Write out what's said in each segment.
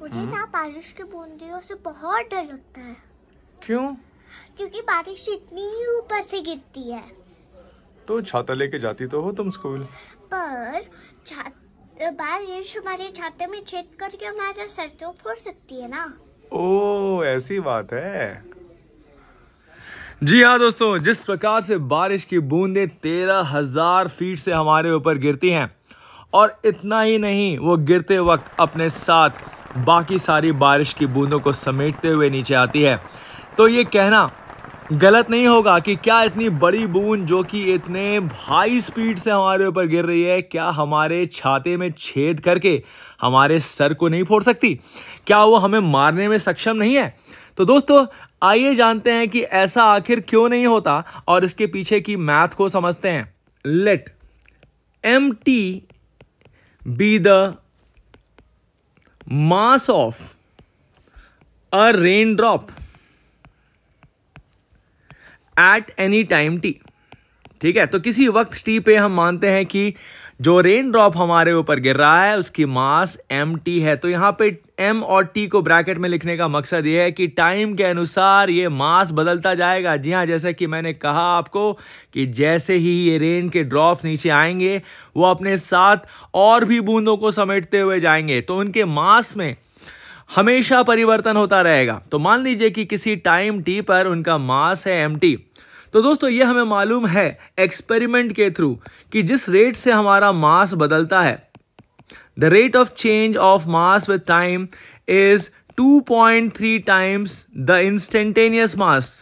मुझे ना बारिश के बूंदियों से बहुत डर लगता है। क्यों? क्योंकि बारिश इतनी ही ऊपर से गिरती है। तो छाता लेके जाती तो हो तुम स्कूल? पर बारिश हमारे छाते में छेद करके हमारे सर तो फोड़ सकती है ना। ओ, ऐसी बात है। जी हाँ दोस्तों, जिस प्रकार से बारिश की बूंदें 13,000 फीट से हमारे ऊपर गिरती हैं, और इतना ही नहीं, वो गिरते वक्त अपने साथ बाकी सारी बारिश की बूंदों को समेटते हुए नीचे आती है। तो ये कहना गलत नहीं होगा कि क्या इतनी बड़ी बूंद जो कि इतने हाई स्पीड से हमारे ऊपर गिर रही है, क्या हमारे छाते में छेद करके हमारे सर को नहीं फोड़ सकती? क्या वो हमें मारने में सक्षम नहीं है? तो दोस्तों आइए जानते हैं कि ऐसा आखिर क्यों नहीं होता और इसके पीछे की मैथ को समझते हैं। Let M T be the mass of a rain drop at any time T. ठीक है, तो किसी वक्त टी पे हम मानते हैं कि जो रेन ड्रॉप हमारे ऊपर गिर रहा है उसकी मास एम टी है। तो यहाँ पे एम और टी को ब्रैकेट में लिखने का मकसद ये है कि टाइम के अनुसार ये मास बदलता जाएगा। जी हाँ, जैसे कि मैंने कहा आपको कि जैसे ही ये रेन के ड्रॉप नीचे आएंगे वो अपने साथ और भी बूंदों को समेटते हुए जाएंगे, तो उनके मास में हमेशा परिवर्तन होता रहेगा। तो मान लीजिए कि किसी टाइम टी पर उनका मास है एम टी। तो दोस्तों ये हमें मालूम है एक्सपेरिमेंट के थ्रू कि जिस रेट से हमारा मास बदलता है, the rate of change of mass with time is 2.3 times the instantaneous mass.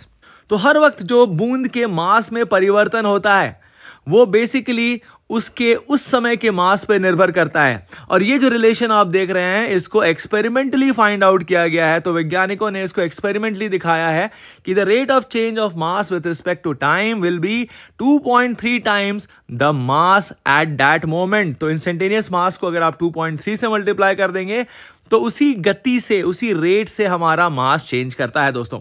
तो हर वक्त जो बूंद के मास में परिवर्तन होता है वो बेसिकली उसके उस समय के मास पर निर्भर करता है, और ये जो रिलेशन आप देख रहे हैं इसको एक्सपेरिमेंटली फाइंड आउट किया गया है। तो वैज्ञानिकों ने इसको एक्सपेरिमेंटली दिखाया है कि the rate of change of mass with respect to time will be 2.3 times the mass at that moment. तो इंस्टेंटेनियस मास को अगर आप 2.3 से मल्टीप्लाई कर देंगे तो उसी गति से, उसी रेट से हमारा मास चेंज करता है दोस्तों।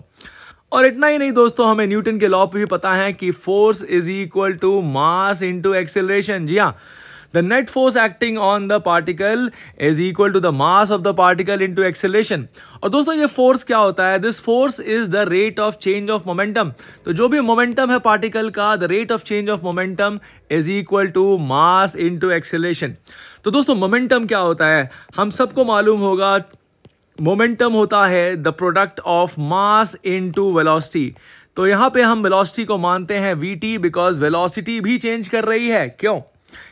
और इतना ही नहीं दोस्तों, हमें न्यूटन के लॉ भी पता है कि force is equal to mass into acceleration. जी हाँ, the net force acting on the particle is equal to the mass of the particle into acceleration. और दोस्तों ये फोर्स क्या होता है? This force is the rate of change of momentum. तो जो भी मोमेंटम है पार्टिकल का, the rate of change of momentum is equal to mass into acceleration. तो दोस्तों मोमेंटम क्या होता है? हम सबको मालूम होगा मोमेंटम होता है the product of mass into velocity. तो यहाँ पे हम वेलोसिटी को मानते हैं vt, बिकॉज वेलोसिटी भी चेंज कर रही है। क्यों?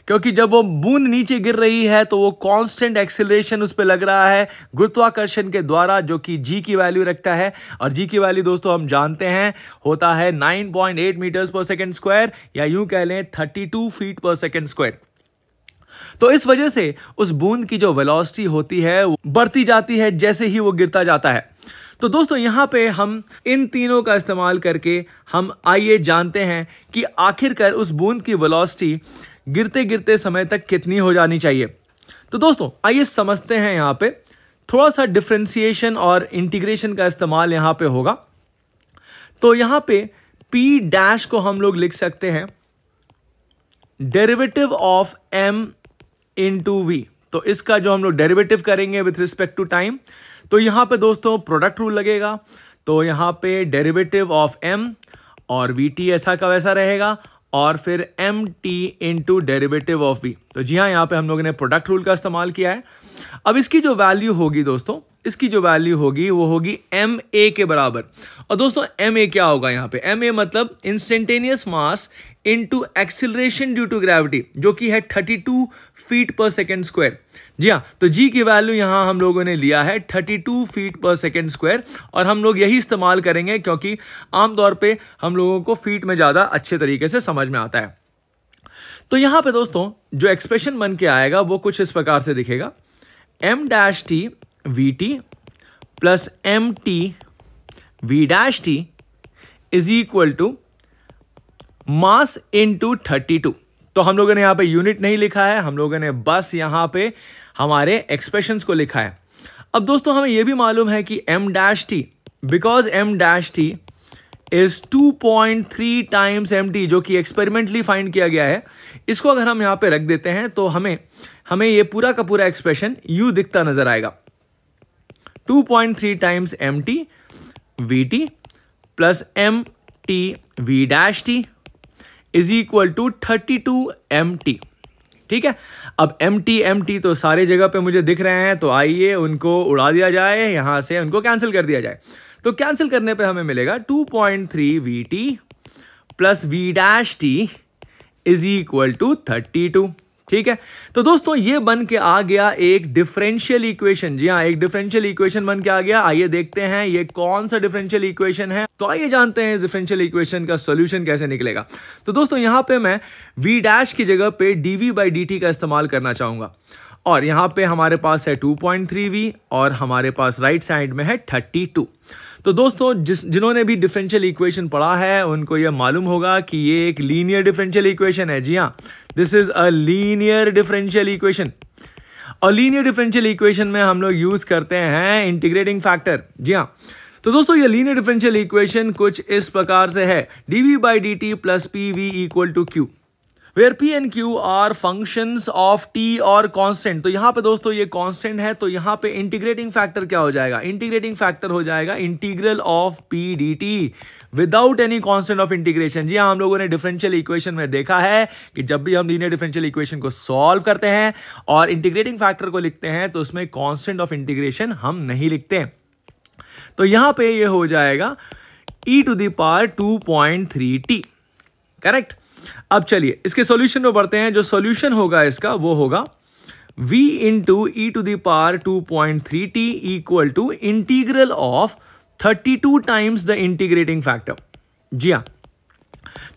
क्योंकि जब वो बूंद नीचे गिर रही है तो वो कांस्टेंट एक्सेलरेशन उस पर लग रहा है गुरुत्वाकर्षण के द्वारा, जो कि g की वैल्यू रखता है, और g की वैल्यू दोस्तों हम जानते हैं होता है 9.8 मीटर्स पर सेकेंड स्क्वायर, या यूं कह लें 32 फीट पर सेकेंड स्क्वायर। तो इस वजह से उस बूंद की जो वेलोसिटी होती है बढ़ती जाती है जैसे ही वो गिरता जाता है। तो दोस्तों यहाँ पे हम इन तीनों का इस्तेमाल करके हम आइए जानते हैं कि आखिरकार उस बूंद की वेलोसिटी गिरते गिरते समय तक कितनी हो जानी चाहिए। तो दोस्तों आइए समझते हैं, यहाँ पे थोड़ा सा डिफ्रेंसिएशन और इंटीग्रेशन का इस्तेमाल यहाँ पे होगा। तो यहाँ पे पी डैश को हम लोग लिख सकते हैं derivative of M into we. तो इसका जो हम लोग डेरिवेटिव करेंगे विथ रिस्पेक्ट टू टाइम, तो यहाँ पे दोस्तों प्रोडक्ट रूल लगेगा। तो यहाँ पे डेरिवेटिव ऑफ m और vt ऐसा का वैसा रहेगा, और फिर mt into derivative of v। तो जी हाँ, यहाँ पे हम लोगों ने प्रोडक्ट रूल का इस्तेमाल किया है। अब इसकी जो वैल्यू होगी दोस्तों, इसकी जो वैल्यू होगी वो होगी ma के बराबर। और दोस्तों ma क्या होगा? यहाँ पे ma मतलब instantaneous mass into acceleration due to gravity, जो कि है 32 फीट पर सेकेंड स्क्वायर। जी हाँ, तो g की वैल्यू यहाँ हम लोगों ने लिया है 32 फीट पर सेकेंड स्क्वायर, और हम लोग यही इस्तेमाल करेंगे क्योंकि आमतौर पे हम लोगों को फीट में ज़्यादा अच्छे तरीके से समझ में आता है। तो यहाँ पे दोस्तों जो एक्सप्रेशन बन के आएगा वो कुछ इस प्रकार से दिखेगा M dash T V T plus M T V dash T is equal to mass into 32। तो हम लोगों ने यहाँ पे यूनिट नहीं लिखा है, हम लोगों ने बस यहाँ पे हमारे एक्सप्रेशंस को लिखा है। अब दोस्तों हमें यह भी मालूम है कि m dash T, because m dash T is 2.3 times M T, जो कि एक्सपेरिमेंटली फाइंड किया गया है, इसको अगर हम यहाँ पे रख देते हैं तो हमें ये पूरा का पूरा एक्सप्रेशन u दिखता नजर आएगा। 2.3 times mt vt plus mt v dash t is equal to 32 mt. ठीक है, अब mt तो सारे जगह पे मुझे दिख रहे हैं, तो आइए उनको उड़ा दिया जाए, यहाँ से उनको कैंसिल कर दिया जाए। तो कैंसिल करने पे हमें मिलेगा 2.3 vt plus we dash T is equal to 32। ठीक है, तो दोस्तों ये बन के आ गया एक डिफरेंशियल इक्वेशन। जी हाँ, एक डिफरेंशियल इक्वेशन बन के आ गया। आइए देखते हैं ये कौन सा डिफरेंशियल इक्वेशन है। तो आइए जानते हैं इस डिफरेंशियल इक्वेशन का सोल्यूशन कैसे निकलेगा। तो दोस्तों यहाँ पे मैं वी डैश की जगह पे dv by dt का इस्तेमाल करना चाहूंगा, और यहाँ पे हमारे पास है 2.3v और हमारे पास राइट साइड में है 32। तो दोस्तों जिन्होंने भी डिफरेंशियल इक्वेशन पढ़ा है उनको ये मालूम होगा कि ये एक लीनियर डिफरेंशियल इक्वेशन है। जी हाँ, this is a linear differential equation. और लीनियर डिफरेंशियल इक्वेशन में हम लोग यूज करते हैं इंटीग्रेटिंग फैक्टर। जी हाँ, तो दोस्तों ये लीनियर डिफरेंशियल इक्वेशन कुछ इस प्रकार से है, dv by dt plus pv equal to q where p and q are functions of t or constant। तो यहाँ पे दोस्तों ये constant है, तो यहाँ पे इंटीग्रेटिंग फैक्टर क्या हो जाएगा? इंटीग्रेटिंग फैक्टर हो जाएगा integral of p dt without any constant of integration. जी हाँ, हम लोगों ने डिफरेंशियल इक्वेशन में देखा है कि जब भी हम लीनियर डिफरेंशियल इक्वेशन को सॉल्व करते हैं और इंटीग्रेटिंग फैक्टर को लिखते हैं तो उसमें कांस्टेंट ऑफ इंटीग्रेशन हम नहीं लिखते। तो यहाँ पे ये हो जाएगा e to the power 2.3t। Correct. अब चलिए इसके सॉल्यूशन में बढ़ते हैं। जो सॉल्यूशन होगा इसका वो होगा v into E to the power 2.3t equal to integral of 32 times the integrating factor. जी हाँ,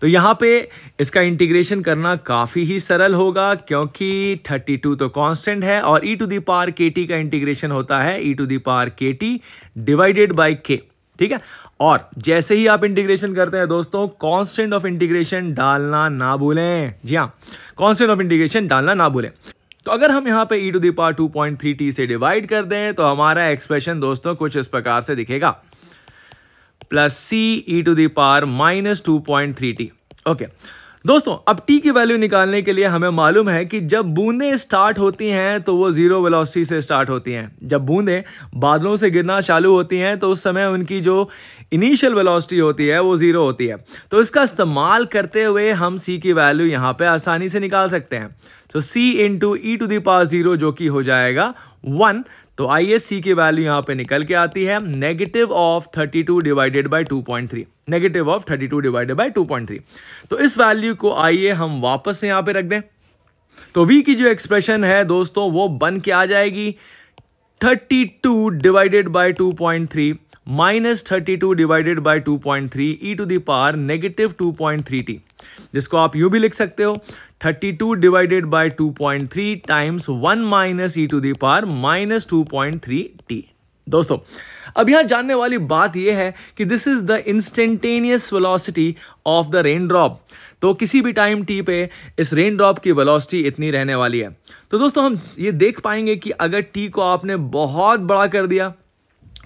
तो यहाँ पे इसका इंटीग्रेशन करना काफ़ी ही सरल होगा क्योंकि 32 तो कांस्टेंट है और ई टू दी पावर kt का इंटीग्रेशन होता है ई to the power kt divided by k। ठीक है, और जैसे ही आप इंटीग्रेशन करते हैं दोस्तों कांस्टेंट ऑफ इंटीग्रेशन डालना ना भूलें। जी हाँ, कांस्टेंट ऑफ इंटीग्रेशन डालना ना भूलें। तो अगर हम यहाँ पे e to the power 2.3t से डिवाइड कर दें तो हमारा एक्सप्रेशन दोस्तों कुछ इस प्रकार से दिखेगा plus c e to the power minus 2.3t। Okay दोस्तों, अब t की वैल्यू निकालने के लिए हमें मालूम है कि जब बूंदें स्टार्ट होती हैं तो वो जीरो वेलोसिटी से स्टार्ट होती हैं। जब बूंदें बादलों से गिरना चालू होती हैं तो उस समय उनकी जो इनिशियल वेलोसिटी होती है वो जीरो होती है। तो इसका इस्तेमाल करते हुए हम c की वैल्यू यहाँ पे आसानी से निकाल सकते हैं। तो c into E to the power 0 जो कि हो जाएगा 1। तो आइए c की वैल्यू यहाँ पे निकल के आती है negative of 32 divided by 2.3। Negative of 32 divided by 2.3। तो इस वैल्यू को आइए हम वापस से यहाँ पे रख दें। तो v की जो एक्सप्रेशन है दोस्तों वो बन के आ जाएगी 32 divided by 2.3 minus 32 divided by 2.3 e to the power negative 2.3t, जिसको आप यू भी लिख सकते हो 32 divided by 2.3 times 1 minus E to the power minus 2.3t। दोस्तों अब यहां जानने वाली बात यह है कि this is the instantaneous velocity of the rain drop. तो किसी भी टाइम t पे इस रेन ड्रॉप की वेलोसिटी इतनी रहने वाली है। तो दोस्तों हम ये देख पाएंगे कि अगर t को आपने बहुत बड़ा कर दिया,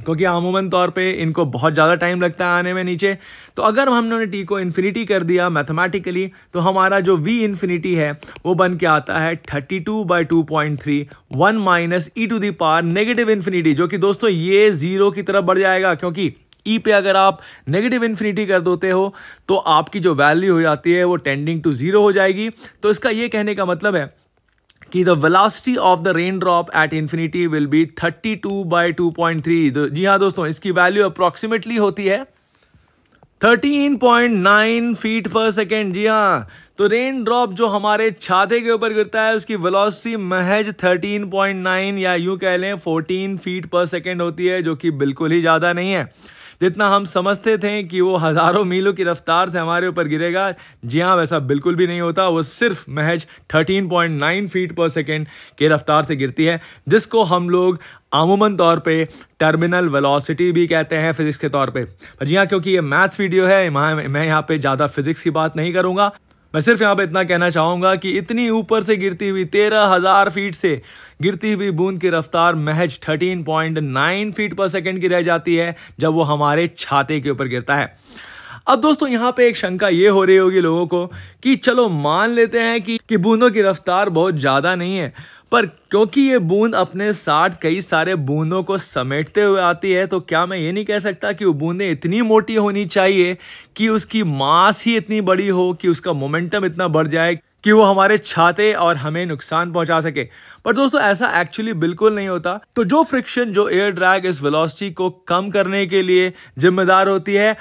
क्योंकि अमूमन तौर पे इनको बहुत ज़्यादा टाइम लगता है आने में नीचे, तो अगर हमने टी को इन्फिनिटी कर दिया मैथमेटिकली तो हमारा जो v इन्फिनिटी है वो बन के आता है 32 by 2.3 1 minus E to the power negative infinity, जो कि दोस्तों ये जीरो की तरफ बढ़ जाएगा क्योंकि ई पे अगर आप नेगेटिव इन्फिनिटी कर देते हो तो आपकी जो वैल्यू हो जाती है वो टेंडिंग टू जीरो हो जाएगी। तो इसका ये कहने का मतलब है कि the velocity of the rain drop at infinity will be 32 by 2.3। जी हाँ दोस्तों, इसकी वैल्यू अप्रॉक्सीमेटली होती है 13.9 फीट पर सेकेंड। जी हाँ, तो रेन ड्रॉप जो हमारे छाते के ऊपर गिरता है उसकी वेलोसिटी महज 13.9 या यूं कह लें 14 फीट पर सेकेंड होती है, जो कि बिल्कुल ही ज़्यादा नहीं है। जितना हम समझते थे कि वो हज़ारों मीलों की रफ्तार से हमारे ऊपर गिरेगा, जी हाँ वैसा बिल्कुल भी नहीं होता। वो सिर्फ महज 13.9 फीट पर सेकेंड की रफ्तार से गिरती है, जिसको हम लोग आमूमन तौर पे टर्मिनल वेलोसिटी भी कहते हैं फिजिक्स के तौर पे। जी हाँ, क्योंकि ये मैथ्स वीडियो है मैं यहाँ पे ज़्यादा फिजिक्स की बात नहीं करूँगा। मैं सिर्फ यहाँ पे इतना कहना चाहूँगा कि इतनी ऊपर से गिरती हुई 13,000 फीट से गिरती हुई बूंद की रफ्तार महज 13.9 फीट पर सेकंड की रह जाती है जब वो हमारे छाते के ऊपर गिरता है। अब दोस्तों यहाँ पे एक शंका ये हो रही होगी लोगों को कि चलो मान लेते हैं कि बूंदों की रफ्तार बहुत ज़्यादा नहीं है, पर क्योंकि ये बूंद अपने साथ कई सारे बूंदों को समेटते हुए आती है, तो क्या मैं ये नहीं कह सकता कि वो बूंदें इतनी मोटी होनी चाहिए कि उसकी मास ही इतनी बड़ी हो कि उसका मोमेंटम इतना बढ़ जाए कि वो हमारे छाते और हमें नुकसान पहुंचा सके। पर दोस्तों ऐसा एक्चुअली बिल्कुल नहीं होता। तो जो फ्रिक्शन, जो एयर ड्रैग इस वेलोसिटी को कम करने के लिए जिम्मेदार होती है,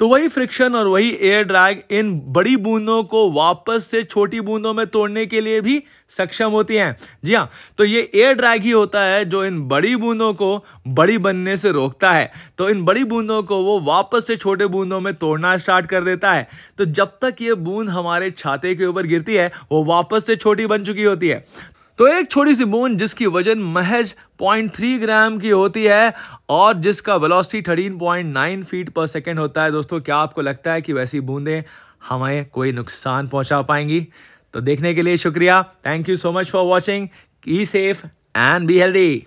तो वही फ्रिक्शन और वही एयर ड्रैग इन बड़ी बूंदों को वापस से छोटी बूंदों में तोड़ने के लिए भी सक्षम होती हैं। जी हाँ, तो ये एयर ड्रैग ही होता है जो इन बड़ी बूंदों को बड़ी बनने से रोकता है। तो इन बड़ी बूंदों को वो वापस से छोटे बूंदों में तोड़ना स्टार्ट कर देता है। तो जब तक ये बूंद हमारे छाते के ऊपर गिरती है वो वापस से छोटी बन चुकी होती है। तो एक छोटी सी बूंद जिसकी वजन महज 0.3 ग्राम की होती है और जिसका वेलोसिटी 13.9 फीट पर सेकंड होता है। दोस्तों क्या आपको लगता है कि वैसी बूंदें हमें कोई नुकसान पहुंचा पाएंगी? तो देखने के लिए शुक्रिया। Thank you so much for watching. Be safe and be healthy.